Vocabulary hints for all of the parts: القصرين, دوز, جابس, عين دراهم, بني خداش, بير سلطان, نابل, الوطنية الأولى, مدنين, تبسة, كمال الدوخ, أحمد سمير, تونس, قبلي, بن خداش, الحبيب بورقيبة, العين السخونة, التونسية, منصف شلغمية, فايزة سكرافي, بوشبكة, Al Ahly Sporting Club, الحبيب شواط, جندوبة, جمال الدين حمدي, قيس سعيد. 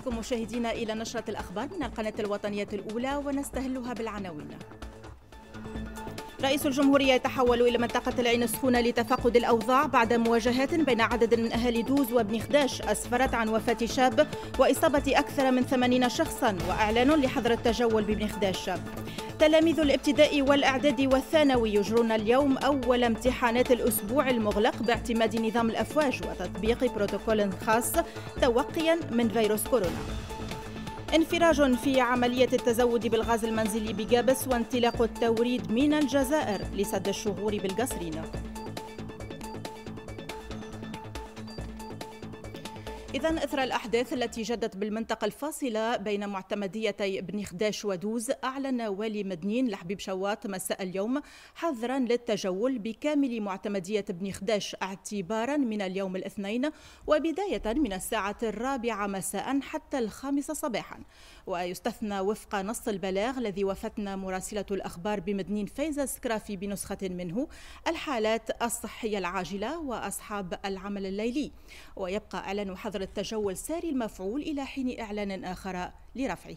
بكم مشاهدينا إلى نشرة الأخبار من القناة الوطنية الأولى ونستهلها بالعناوين. رئيس الجمهورية يتحول إلى منطقة العين السخونة لتفقد الأوضاع بعد مواجهات بين عدد من أهالي دوز وبن خداش أسفرت عن وفاة شاب وإصابة أكثر من 80 شخصا وإعلان لحظر التجول ببن خداش. تلاميذ الابتدائي والإعدادي والثانوي يجرون اليوم أول امتحانات الأسبوع المغلق باعتماد نظام الأفواج وتطبيق بروتوكول خاص توقيا من فيروس كورونا. انفراج في عملية التزود بالغاز المنزلي بجابس وانطلاق التوريد من الجزائر لسد الشهور بالقصرين. إذن إثر الأحداث التي جدت بالمنطقة الفاصلة بين معتمديتي بن خداش ودوز، أعلن والي مدنين الحبيب شواط مساء اليوم حظرا للتجول بكامل معتمدية بن خداش اعتبارا من اليوم الاثنين وبداية من الساعة 4 مساء حتى 5 صباحا، ويستثنى وفق نص البلاغ الذي وفتنا مراسلة الأخبار بمدنين فايزة سكرافي بنسخة منه الحالات الصحية العاجلة وأصحاب العمل الليلي، ويبقى أعلن حظر التجول ساري المفعول إلى حين إعلان آخر لرفعه.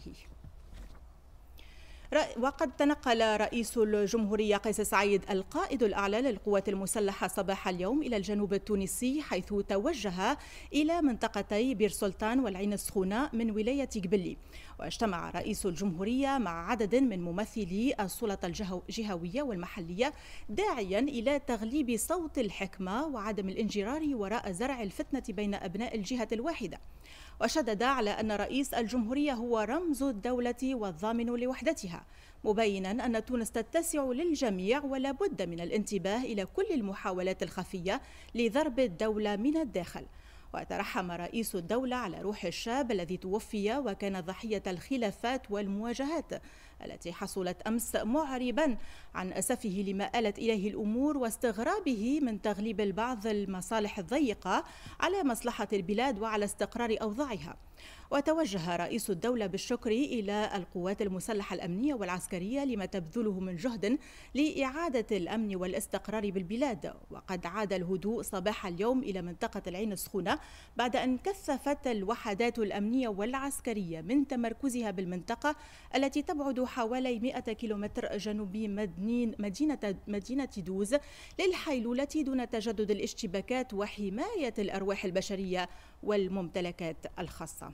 وقد تنقل رئيس الجمهورية قيس سعيد القائد الأعلى للقوات المسلحة صباح اليوم إلى الجنوب التونسي، حيث توجه إلى منطقتي بير سلطان والعين السخونة من ولاية قبلي، واجتمع رئيس الجمهورية مع عدد من ممثلي السلطة الجهوية والمحلية، داعيا إلى تغليب صوت الحكمة وعدم الانجرار وراء زرع الفتنة بين أبناء الجهة الواحدة. وشدد على أن رئيس الجمهورية هو رمز الدولة والضامن لوحدتها، مبينا أن تونس تتسع للجميع ولا بد من الانتباه إلى كل المحاولات الخفية لضرب الدولة من الداخل. وترحم رئيس الدولة على روح الشاب الذي توفي وكان ضحية الخلافات والمواجهات التي حصلت أمس، معربا عن أسفه لما آلت إليه الأمور واستغرابه من تغليب البعض المصالح الضيقة على مصلحة البلاد وعلى استقرار أوضاعها. وتوجه رئيس الدولة بالشكر إلى القوات المسلحة الأمنية والعسكرية لما تبذله من جهد لإعادة الأمن والاستقرار بالبلاد. وقد عاد الهدوء صباح اليوم إلى منطقة العين السخونة بعد أن كثفت الوحدات الأمنية والعسكرية من تمركزها بالمنطقة التي تبعد حوالي 100 كيلومتر جنوب مدينة دوز للحيلولة دون تجدد الاشتباكات وحماية الأرواح البشرية والممتلكات الخاصة.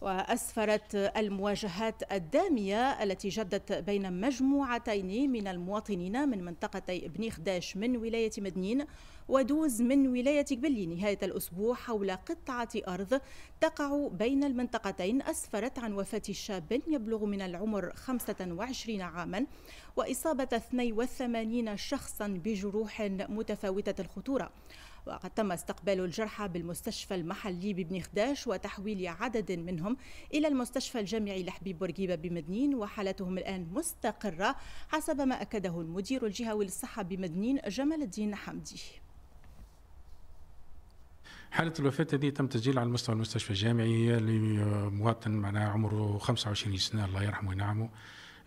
وأسفرت المواجهات الدامية التي جدت بين مجموعتين من المواطنين من منطقتي بن خداش من ولاية مدنين ودوز من ولاية قبلي نهاية الأسبوع حول قطعة أرض تقع بين المنطقتين، أسفرت عن وفاة شاب يبلغ من العمر 25 عاما وإصابة 82 شخصا بجروح متفاوتة الخطورة. وقد تم استقبال الجرحى بالمستشفى المحلي ببن خداش وتحويل عدد منهم إلى المستشفى الجامعي الحبيب بورقيبة بمدنين، وحالتهم الآن مستقرة حسب ما أكده المدير الجهوي للصحة بمدنين جمال الدين حمدي. حالة الوفاة هذه تم تسجيلها على مستوى المستشفى الجامعي لمواطن معناها عمره 25 سنة الله يرحمه وينعمه،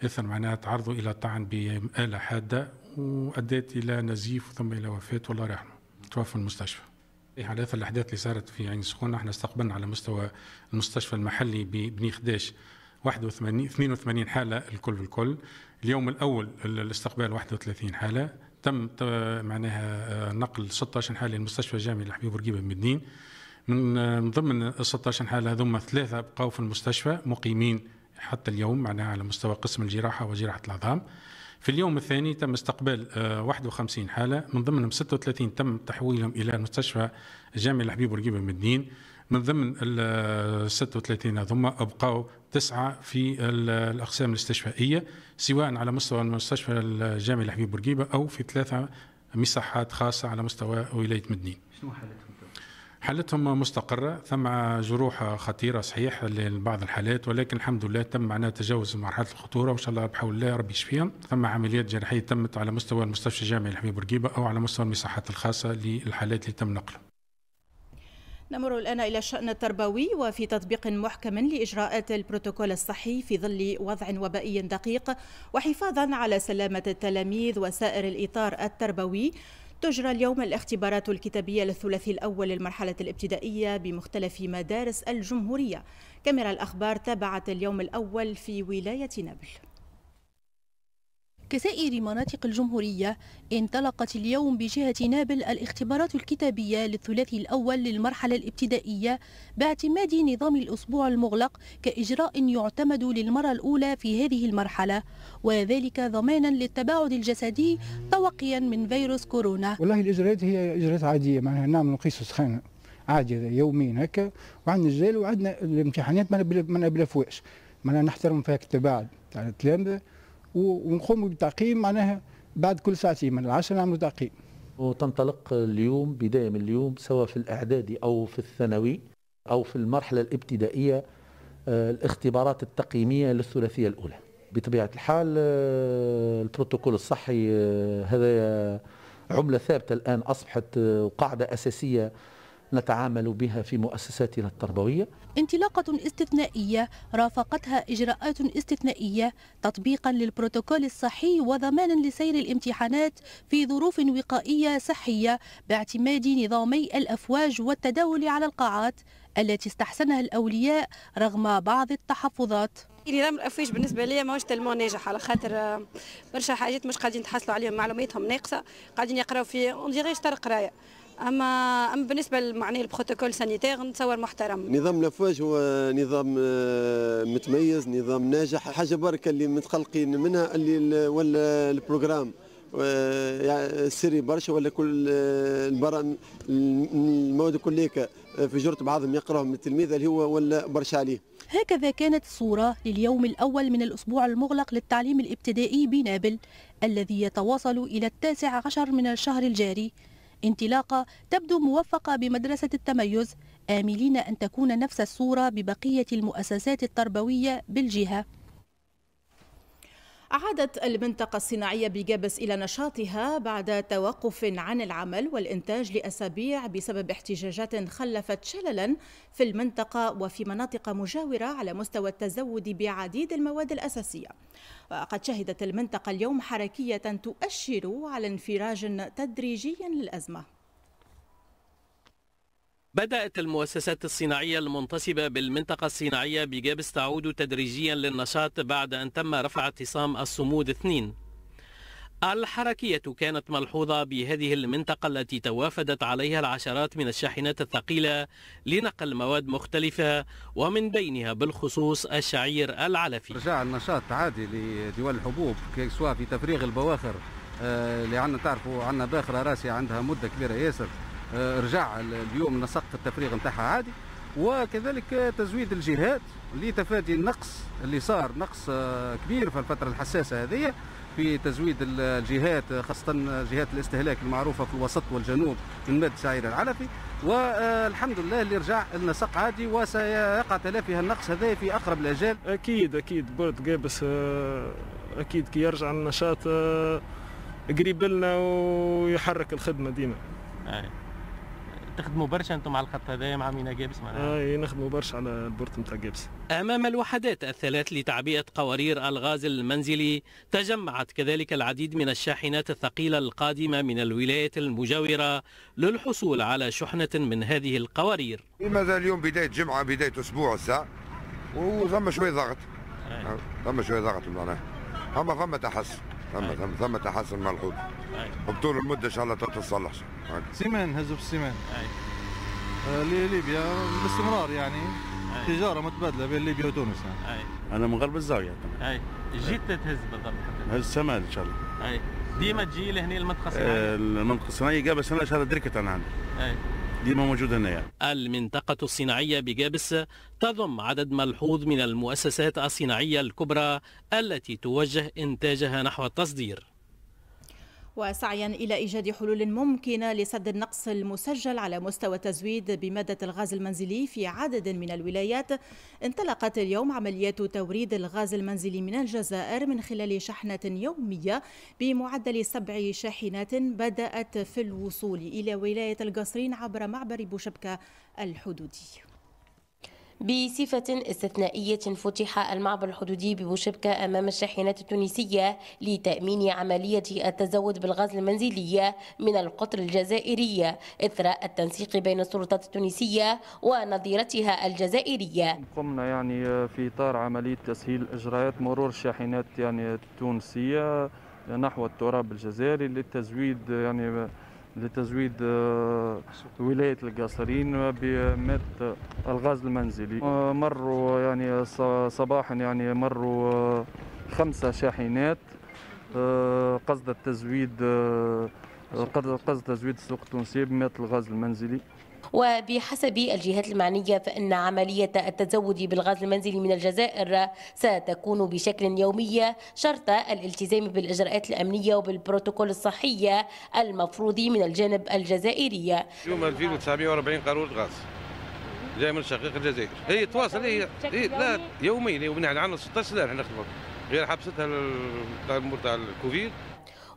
إثر معناها تعرضوا إلى طعن بآلة حادة وأدت إلى نزيف ثم إلى وفاة والله يرحمه، توفى المستشفى. على اثر الاحداث اللي صارت في عين السخونه احنا استقبلنا على مستوى المستشفى المحلي ببن خداش 82 حاله الكل. اليوم الاول الاستقبال 31 حاله، تم معناها نقل 16 حاله للمستشفى الجامعي الحبيب بورقيبه بمدنين. من ضمن ال 16 حاله هذوما 3 بقاو في المستشفى مقيمين حتى اليوم معناها على مستوى قسم الجراحه وجراحه العظام. في اليوم الثاني تم استقبال 51 حالة، من ضمنهم 36 تم تحويلهم إلى المستشفى الجامعي الحبيب بورقيبة بمدنين. من ضمن ال 36 هذوما أبقوا 9 في الأقسام الاستشفائية، سواء على مستوى المستشفى الجامعي الحبيب بورقيبة أو في 3 مساحات خاصة على مستوى ولاية مدنين. شنو حالتهم؟ حالتهم مستقرة، ثم جروح خطيرة صحيح لبعض الحالات، ولكن الحمد لله تم معناها تجاوز مرحلة الخطورة وإن شاء الله بحول الله ربي يشفيهم. ثم عمليات جراحية تمت على مستوى المستشفى الجامعي الحبيب بورقيبة أو على مستوى المساحات الخاصة للحالات اللي تم نقلها. نمر الآن إلى الشأن التربوي. وفي تطبيق محكم لإجراءات البروتوكول الصحي في ظل وضع وبائي دقيق وحفاظا على سلامة التلاميذ وسائر الإطار التربوي، تجرى اليوم الاختبارات الكتابية للثلاثي الأول للمرحلة الابتدائية بمختلف مدارس الجمهورية. كاميرا الأخبار تابعت اليوم الأول في ولاية نبل. كسائر مناطق الجمهورية انطلقت اليوم بجهة نابل الاختبارات الكتابية للثلاثي الأول للمرحلة الابتدائية باعتماد نظام الأسبوع المغلق كإجراء يعتمد للمرة الأولى في هذه المرحلة، وذلك ضمانا للتباعد الجسدي توقيا من فيروس كورونا. والله الإجراءات هي إجراءات عادية، معناها نعمل قيس سخانة عادي يومين هكا، وعندنا الجدال وعندنا الامتحانات ما نبلفوهاش، معناها نحترم فيها التباعد تاع التلامذة ونقوم بتعقيم، معناها بعد كل ساعتين من 10 نعملوا تعقيم. وتنطلق اليوم بداية من اليوم سواء في الإعدادي أو في الثانوي أو في المرحلة الابتدائية الاختبارات التقييمية للثلاثية الأولى. بطبيعة الحال البروتوكول الصحي هذا عملة ثابتة الآن، أصبحت قاعدة أساسية نتعامل بها في مؤسساتنا التربوية. انطلاقة استثنائية رافقتها إجراءات استثنائية تطبيقا للبروتوكول الصحي وضمانا لسير الامتحانات في ظروف وقائية صحية باعتماد نظامي الأفواج والتداول على القاعات التي استحسنها الأولياء رغم بعض التحفظات. نظام الافواج بالنسبه لي ماهوش تلمون ناجح، على خاطر برشا حاجات مش قاعدين تحصلوا عليهم، معلوماتهم ناقصه، قاعدين يقراوا في اون ترى قرايه. اما بالنسبه لمعني البروتوكول سانيتير نتصور محترم. نظام الافواج هو نظام متميز، نظام ناجح، حاجه بركه اللي متخلقين منها، اللي ولا البروجرام سري برشا، ولا كل المواد كليك في جرة بعضهم يقراهم التلميذ اللي هو ولا برشا عليه. هكذا كانت الصورة لليوم الأول من الأسبوع المغلق للتعليم الابتدائي بنابل الذي يتواصل إلى 19 من الشهر الجاري. انطلاقة تبدو موفقة بمدرسة التميز، آملين أن تكون نفس الصورة ببقية المؤسسات التربوية بالجهة. عادت المنطقة الصناعية بجابس إلى نشاطها بعد توقف عن العمل والإنتاج لأسابيع بسبب احتجاجات خلفت شللا في المنطقة وفي مناطق مجاورة على مستوى التزود بعديد المواد الأساسية. وقد شهدت المنطقة اليوم حركية تؤشر على انفراج تدريجي للأزمة. بدأت المؤسسات الصناعية المنتصبة بالمنطقة الصناعية بجابس تعود تدريجيا للنشاط بعد أن تم رفع اعتصام الصمود 2. الحركية كانت ملحوظة بهذه المنطقة التي توافدت عليها العشرات من الشاحنات الثقيلة لنقل مواد مختلفة ومن بينها بالخصوص الشعير العلفي. رجع النشاط عادي لدول الحبوب سواء في تفريغ البواخر اللي عندنا، تعرفوا عندنا باخرة راسية عندها مدة كبيرة ياسر، رجع اليوم نسق التفريغ نتاعها عادي، وكذلك تزويد الجهات لتفادي النقص اللي صار، نقص كبير في الفترة الحساسة هذه في تزويد الجهات، خاصة جهات الاستهلاك المعروفة في الوسط والجنوب من مادة الشعير العلفي، والحمد لله اللي رجع النسق عادي وسيقع تلافي النقص هذا في أقرب الأجال. أكيد بورد جابس أكيد كي يرجع النشاط قريب لنا ويحرك الخدمة ديما. تخدموا برشا انتم على الخط هذايا مع مينا جابس معناها؟ اي نخدموا برشا على البورت نتاع جابس. امام الوحدات الثلاث لتعبئه قوارير الغاز المنزلي تجمعت كذلك العديد من الشاحنات الثقيله القادمه من الولايات المجاوره للحصول على شحنه من هذه القوارير. لماذا اليوم بدايه جمعه، بدايه اسبوع الساعه، وثم شويه ضغط. ثم شويه ضغط معناها. ثم تحسن. ثم تحسن ملحوظ. وبطول المده ان شاء الله تتصلح. سيمان هزوا في السيمان. ليبيا باستمرار، يعني تجاره متبادله بين ليبيا وتونس. انا من غرب الزاويه. جيت تهز بالضبط. هز السمان ان شاء الله. ديما تجي لهنا المنطقه الصناعيه. المنطقه الصناعيه جابس انا شهر دركت انا عندي. ديما موجود هنا يعني. المنطقة الصناعية بجابس تضم عدد ملحوظ من المؤسسات الصناعية الكبرى التي توجه إنتاجها نحو التصدير. وسعيا إلى إيجاد حلول ممكنة لسد النقص المسجل على مستوى التزويد بمادة الغاز المنزلي في عدد من الولايات، انطلقت اليوم عمليات توريد الغاز المنزلي من الجزائر من خلال شحنة يومية بمعدل 7 شاحنات بدأت في الوصول إلى ولاية القصرين عبر معبر بوشبكة الحدودي. بصفة استثنائية فتح المعبر الحدودي ببوشبكة أمام الشاحنات التونسية لتأمين عملية التزود بالغاز المنزلي من القطر الجزائري إثر التنسيق بين السلطات التونسية ونظيرتها الجزائرية. قمنا يعني في إطار عملية تسهيل إجراءات مرور الشاحنات يعني التونسية نحو التراب الجزائري للتزويد يعني لتزويد ولاية القاصرين بمادة الغاز المنزلي. مروا يعني صباحا يعني مروا 5 شاحنات قصد التزويد السوق التونسي بمادة الغاز المنزلي. وبحسب الجهات المعنية فإن عملية التزود بالغاز المنزلي من الجزائر ستكون بشكل يومي شرط الالتزام بالإجراءات الأمنية وبالبروتوكول الصحي المفروض من الجانب الجزائري. يوم 2940 قارورة غاز جاي من شقيق الجزائر، هي تواصل هي لا يومين عندنا 16 احنا نخدموا غير حبستها تاع الكوفيد.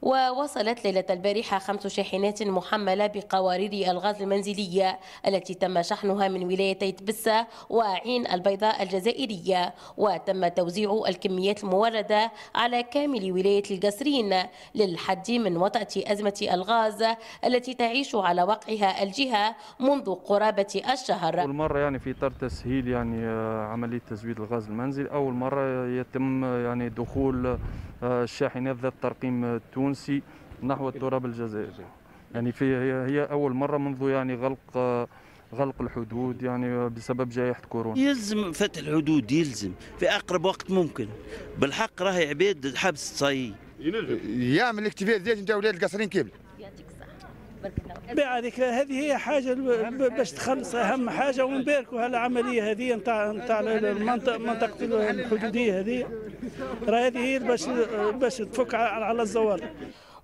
ووصلت ليلة البارحة 5 شاحنات محملة بقوارير الغاز المنزلية التي تم شحنها من ولايتي تبسة وعين البيضاء الجزائرية، وتم توزيع الكميات الموردة على كامل ولاية القصرين للحد من وطأة أزمة الغاز التي تعيش على وقعها الجهة منذ قرابة الشهر. أول مرة يعني في إطار تسهيل يعني عملية تزويد الغاز المنزلي أول مرة يتم يعني دخول الشاحنات ذات ترقيم التونسي نحو التراب الجزائري، يعني هي أول مرة منذ يعني غلق الحدود يعني بسبب جائحة كورونا. يلزم فتح الحدود، يلزم في أقرب وقت ممكن، بالحق راهي عباد حبس صاي يعمل اكتفاء ذاتي نتاع ولاد القصرين كامل. يعطيك الصحة بارك الله. بعدك هذه هي حاجة باش تخلص أهم حاجة، ونباركوا هالعملية هذه نتاع المنطقة الحدودية هذه، راه هذه هي باش تفك على الزوار.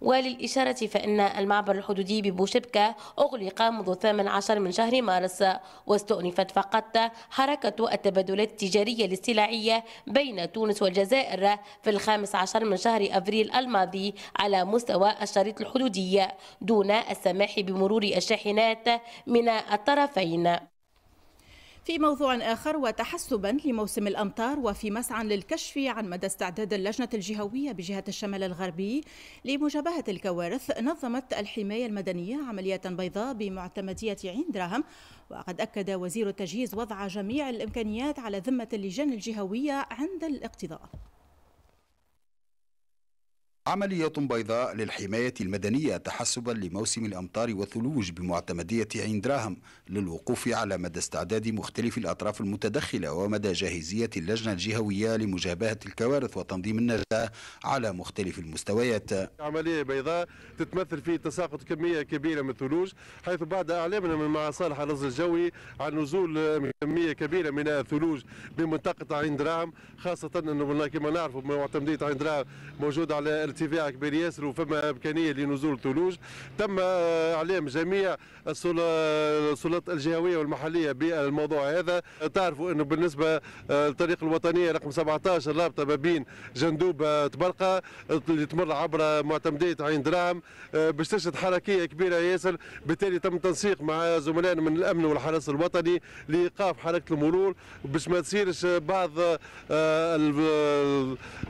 وللإشارة فإن المعبر الحدودي ببوشبكة أغلق منذ 18 من شهر مارس، واستؤنفت فقط حركة التبادلات التجارية الاستيلاعية بين تونس والجزائر في 15 من شهر أبريل الماضي على مستوى الشريط الحدودي دون السماح بمرور الشاحنات من الطرفين. في موضوع آخر، وتحسبا لموسم الأمطار وفي مسعى للكشف عن مدى استعداد اللجنة الجهوية بجهة الشمال الغربي لمجابهة الكوارث، نظمت الحماية المدنية عملية بيضاء بمعتمدية عين درهم، وقد أكد وزير التجهيز وضع جميع الإمكانيات على ذمة اللجان الجهوية عند الاقتضاء. عملية بيضاء للحماية المدنية تحسبا لموسم الأمطار والثلوج بمعتمدية عين دراهم للوقوف على مدى استعداد مختلف الأطراف المتدخلة ومدى جاهزية اللجنة الجهوية لمجابهة الكوارث وتنظيم النجاة على مختلف المستويات. عملية بيضاء تتمثل في تساقط كمية كبيرة من الثلوج، حيث بعد أعلامنا من مصالح الرصد الجوي عن نزول كمية كبيرة من الثلوج بمنطقة عين دراهم، خاصة أنه كما نعرف معتمدية عين دراهم موجودة على ارتفاع كبير ياسر وفما امكانيه لنزول الثلوج. تم اعلام جميع السلطات الجهويه والمحليه بالموضوع هذا. تعرفوا انه بالنسبه للطريق الوطنيه رقم 17 الرابطه ما بين جندوب تبرقه اللي تمر عبر معتمديه عين دراهم باش تشهد حركيه كبيره ياسر، بالتالي تم تنسيق مع زملائنا من الامن والحرس الوطني لايقاف حركه المرور باش ما تصيرش بعض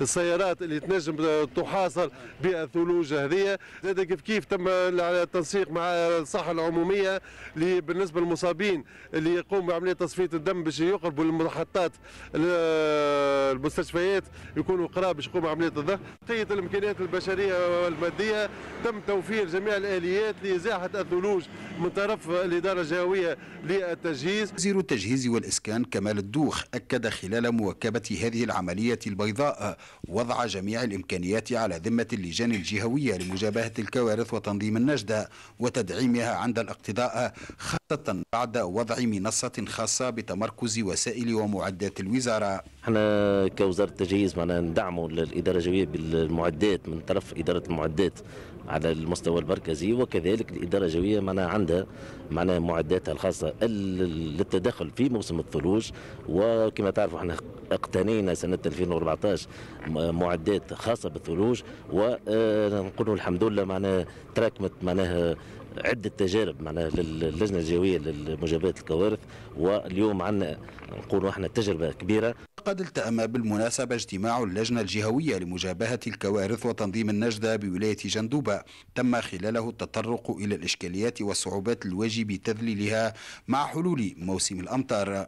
السيارات اللي تنجم تحاصر بالثلوج هذه. زاد كيف تم التنسيق مع الصحه العموميه اللي بالنسبه للمصابين اللي يقوم بعمليه تصفيه الدم باش يقربوا للمحطات المستشفيات يكونوا قراب باش يقوموا بعمليه الضغط. تحيه الامكانيات البشريه والماديه تم توفير جميع الاليات لازاحه الثلوج من طرف الاداره الجهويه للتجهيز. وزير التجهيز والاسكان كمال الدوخ اكد خلال مواكبه هذه العمليه البيضاء وضع جميع الامكانيات على ذمة اللجان الجهوية لمجابهة الكوارث وتنظيم النجدة وتدعيمها عند الاقتضاء، خاصة بعد وضع منصة خاصة بتمركز وسائل ومعدات الوزارة. احنا كوزارة التجهيز ندعموا الإدارة الجوية بالمعدات من طرف إدارة المعدات على المستوى المركزي، وكذلك الإدارة الجوية عندها معداتها الخاصة للتدخل في موسم الثلوج. وكما تعرفوا احنا اقتنينا سنة 2014 معدات خاصة بالثلوج، ونقولوا الحمد لله تراكمت عده تجارب معناها للجنه الجويه لمجابهه الكوارث، واليوم عندنا نقولوا احنا تجربه كبيره. قد التأم بالمناسبة اجتماع اللجنة الجهوية لمجابهة الكوارث وتنظيم النجدة بولاية جندوبة، تم خلاله التطرق إلى الإشكاليات والصعوبات الواجب تذليلها مع حلول موسم الأمطار.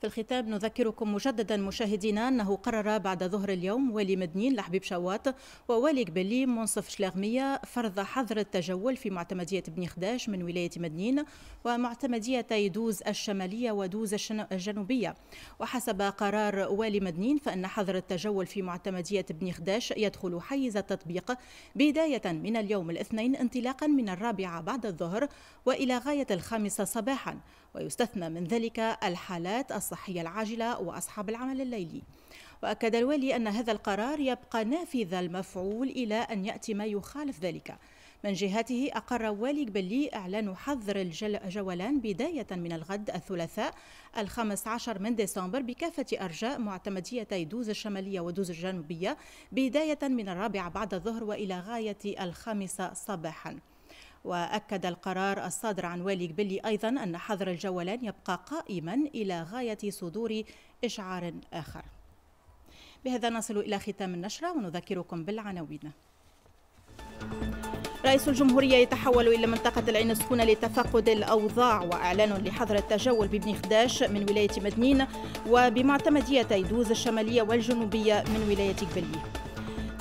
في الختام نذكركم مجددا مشاهدينا أنه قرر بعد ظهر اليوم والي مدنين الحبيب شواط ووالي قبلي منصف شلغمية فرض حظر التجول في معتمدية بني خداش من ولاية مدنين ومعتمديتي دوز الشمالية ودوز الجنوبية. وحسب قرار والي مدنين فإن حظر التجول في معتمدية بني خداش يدخل حيز التطبيق بداية من اليوم الاثنين انطلاقا من 4 بعد الظهر وإلى غاية 5 صباحا، ويستثنى من ذلك الحالات الصحية العاجلة وأصحاب العمل الليلي. وأكد الوالي أن هذا القرار يبقى نافذ المفعول إلى أن يأتي ما يخالف ذلك. من جهته أقر والي قبلي إعلان حظر الجولان بداية من الغد الثلاثاء 15 من ديسمبر بكافة أرجاء معتمديتي دوز الشمالية ودوز الجنوبية بداية من 4 بعد الظهر وإلى غاية 5 صباحا. وأكد القرار الصادر عن والي قبلي أيضا أن حظر الجولان يبقى قائما إلى غاية صدور إشعار آخر. بهذا نصل إلى ختام النشرة ونذكركم بالعناوين. رئيس الجمهورية يتحول إلى منطقة العين السخونة لتفقد الأوضاع، وإعلان لحظر التجول ببني خداش من ولاية مدنين وبمعتمديتي دوز الشمالية والجنوبية من ولاية قبلي.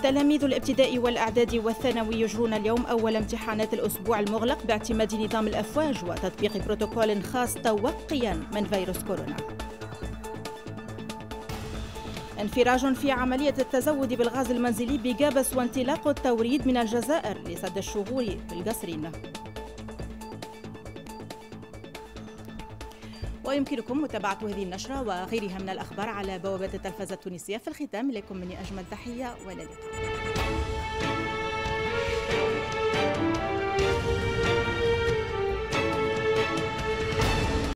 تلاميذ الابتدائي والإعدادي والثانوي يجرون اليوم أول امتحانات الأسبوع المغلق باعتماد نظام الأفواج وتطبيق بروتوكول خاص توقيا من فيروس كورونا. انفراج في عملية التزود بالغاز المنزلي بجابس وانطلاق التوريد من الجزائر لسد الشغور بالقصرين. ويمكنكم متابعة هذه النشرة وغيرها من الأخبار على بوابة التلفزة التونسية. في الختام لكم مني أجمل تحية وليلة.